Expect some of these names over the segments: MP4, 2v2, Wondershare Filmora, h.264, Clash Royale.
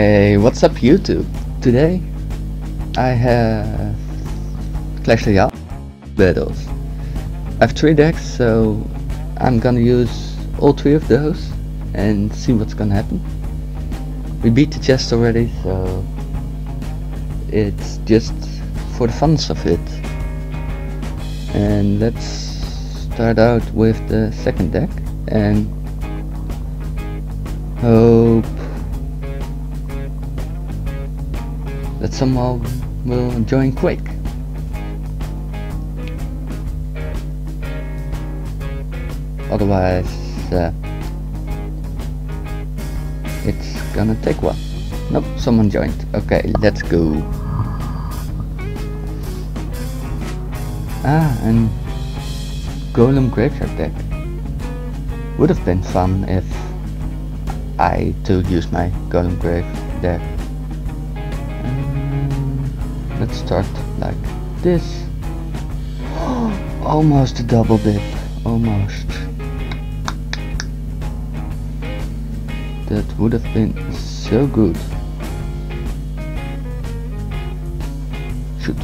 Hey, what's up YouTube? Today I have Clash Royale battles. I have 3 decks, so I'm gonna use all 3 of those and see what's gonna happen. We beat the chest already, so it's just for the fun of it. And let's start out with the second deck and hope that someone will join quick. Otherwise, it's gonna take one. Nope, someone joined. Okay, let's go. Ah, and Golem Graveyard deck. Would have been fun if I too used my Golem Graveyard deck. Let's start like this. Almost a double dip. Almost. That would have been so good. Shoot.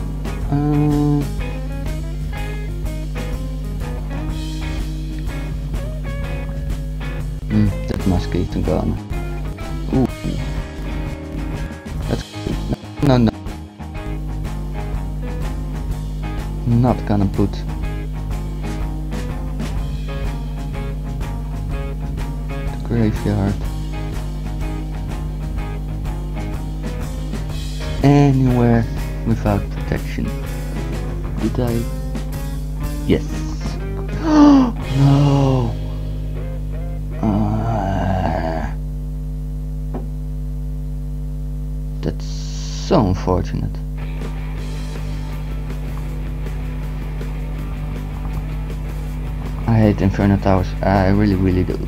That mosquito gone. Ooh. That's good. No. Not gonna put the graveyard anywhere without protection. Did I? Yes. No. That's so unfortunate. I hate Inferno Towers, I really do.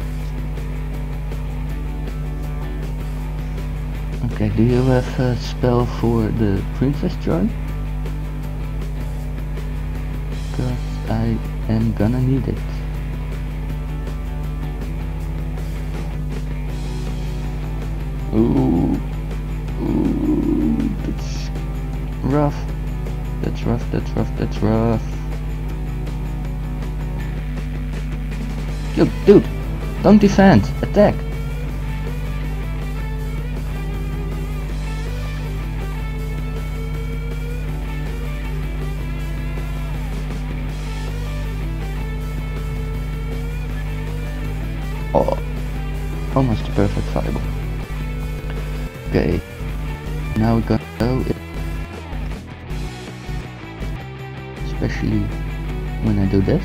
Okay, do you have a spell for the Princess Joy? Because I am gonna need it. Ooh, that's rough. That's rough. Dude, don't defend, attack! Oh, almost a perfect fireball. Okay, now we gotta go. Especially when I do this.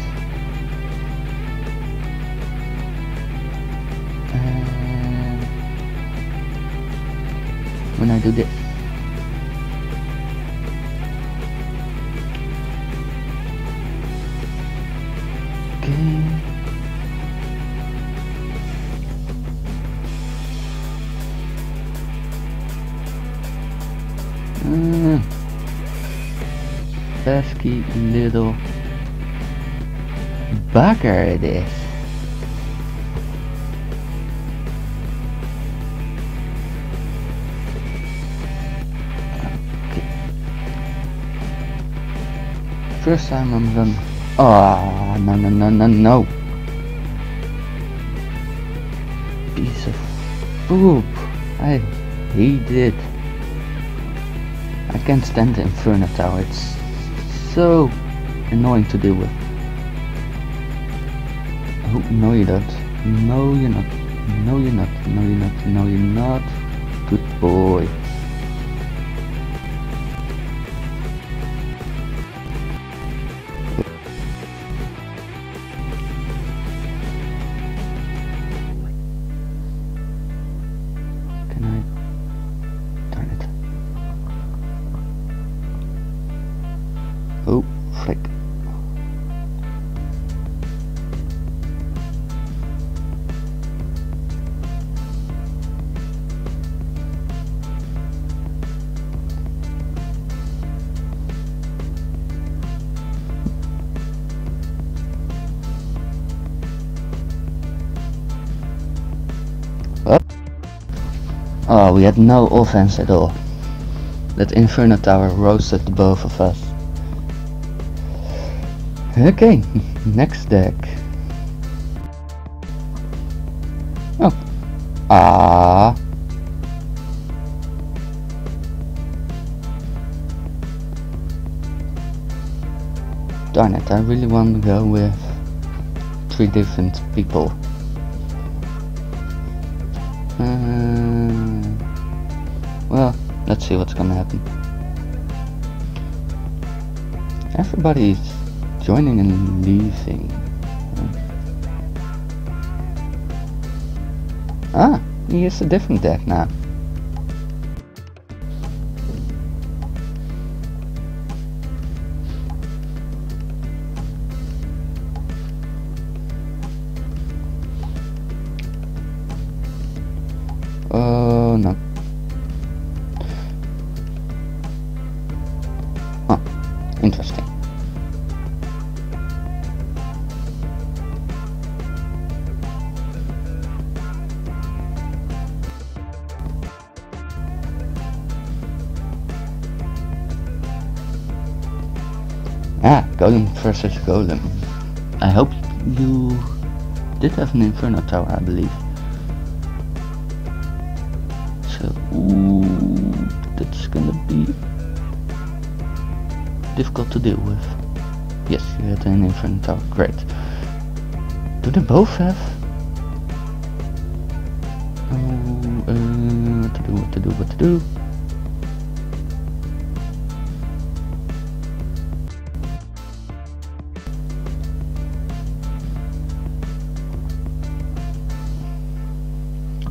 When I do this. Okay. Pesky little bugger it is. First time I'm done. Oh no. Piece of poop. I hate it. I can't stand the Inferno Tower. It's so annoying to deal with. Oh, no you're not. No you're not. Good boy. Oh, frick. Oh. Oh, we had no offense at all. That Inferno Tower roasted the both of us. Okay, next deck. Oh. Ah. Darn it, I really want to go with three different people. Well, let's see what's gonna happen. Everybody's joining and leaving. Ah, he is a different deck now. Oh no. Huh, interesting. Ah, Golem versus Golem. I hope you did have an Inferno Tower, I believe. Ooh, that's gonna be difficult to deal with. Yes, you had an Inferno Tower. Great. Do they both have? Oh, what to do? What to do? What to do?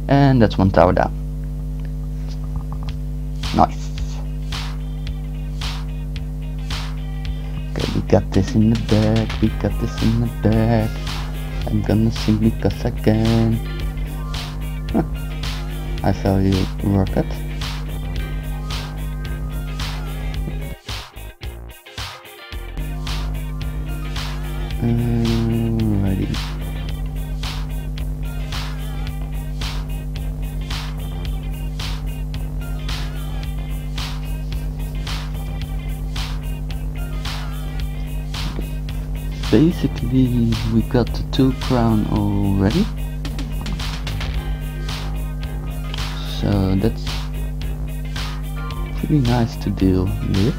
And that's one tower down. Nice. Okay, we got this in the bag, we got this in the bag. I'm gonna sing because I can. Huh. I value rocket. Alrighty. Basically, we got the 2 crown already, so that's pretty nice to deal with.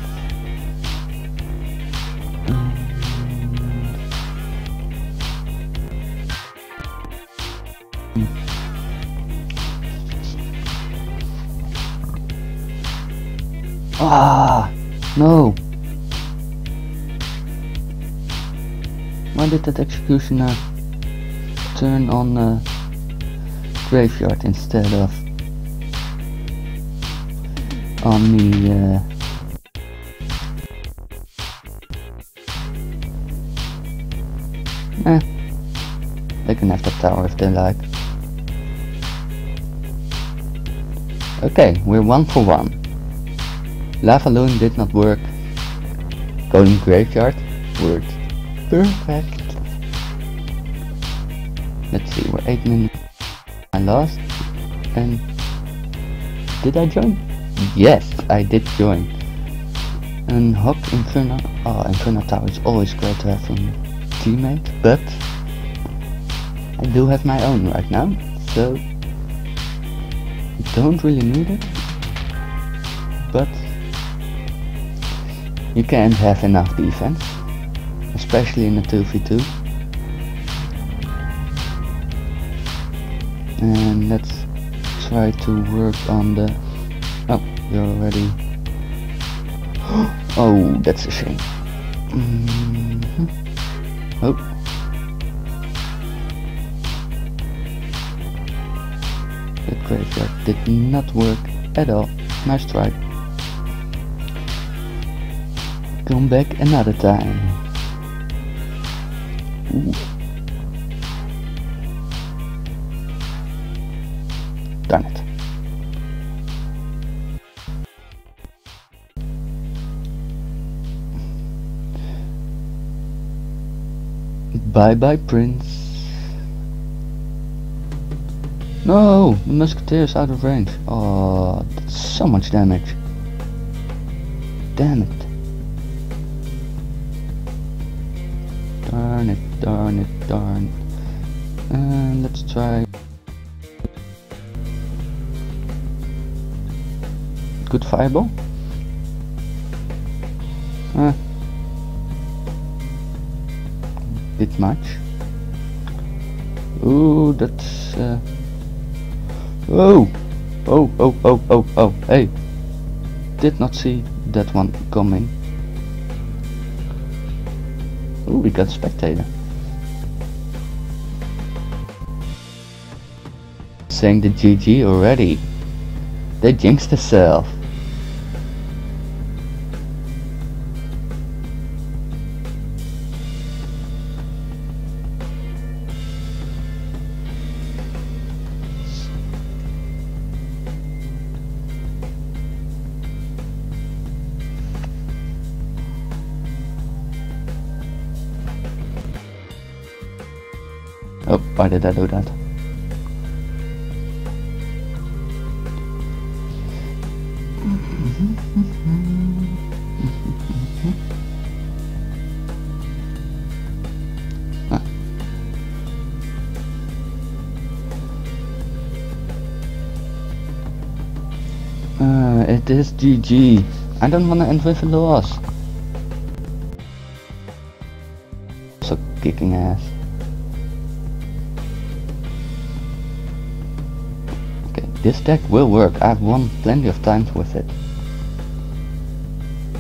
Ah, no. Why did that executioner turn on the graveyard instead of on the they can have the tower if they like. Okay, we're 1 for 1. Lava Loon did not work. Golden Graveyard worked. Perfect. Let's see, we're 8 minutes. I lost. And did I join? Yes, I did join. And Hawk Inferno. Oh, Inferno Tower is always great to have a teammate, but I do have my own right now, so don't really need it. But you can't have enough defense. Especially in a 2v2. And let's try to work on the... Oh, you're already... Oh, that's a shame. Mm-hmm. Oh. The graveyard did not work at all. Nice try. Come back another time. Ooh. Darn it. Bye bye, Prince. No, the musketeer's out of range. Oh, that's so much damage. Damn it. Darn it, darn it, darn it. And let's try. Good fireball. Bit much. Ooh, that's oh, oh, oh, oh, oh, oh! Hey, did not see that one coming. Ooh, we got spectator. Saying the GG already. They jinxed themselves. Oh, why did I do that? It is GG. I don't want to end with a loss. So kicking ass. This deck will work, I've won plenty of times with it.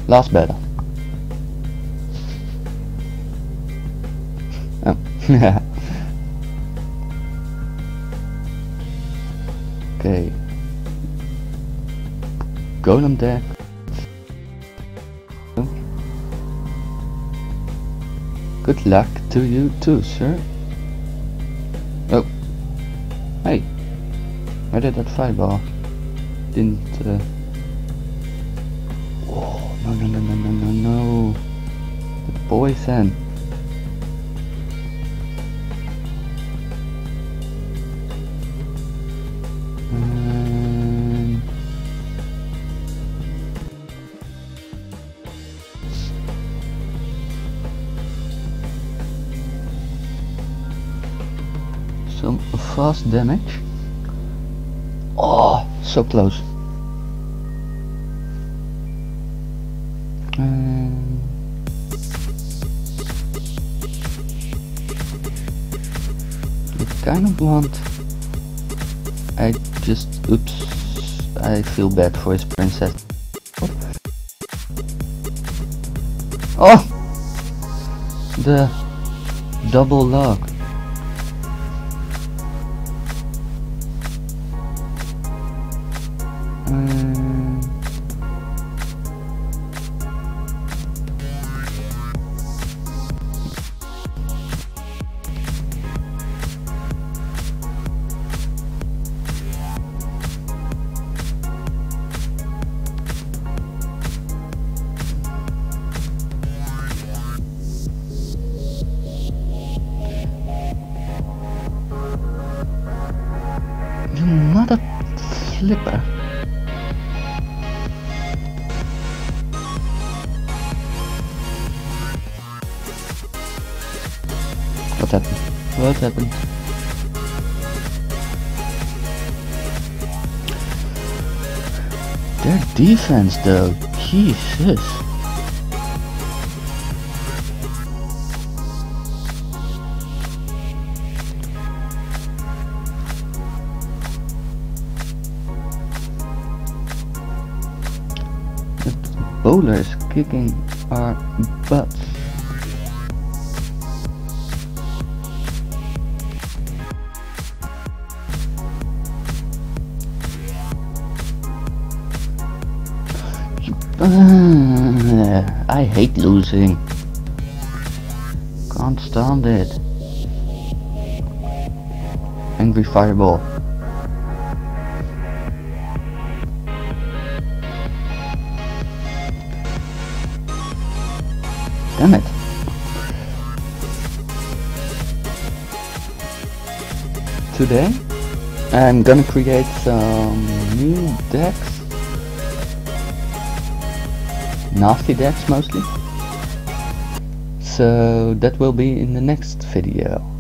Last battle. Oh, okay. Golem deck. Good luck to you too, sir. Oh. Hey. Where did that fireball? Didn't... Oh, no, no, no, no, no, no, no. The poison. Some fast damage. Oh, so close. I kind of want... oops, I feel bad for his princess. Oh! The double lock. Mother flipper. What happened? What happened? Their defense though, Jesus. Bowlers kicking our butts. I hate losing. Can't stand it. Angry fireball. Damn it. Today I'm gonna create some new decks, nasty decks mostly, so that will be in the next video.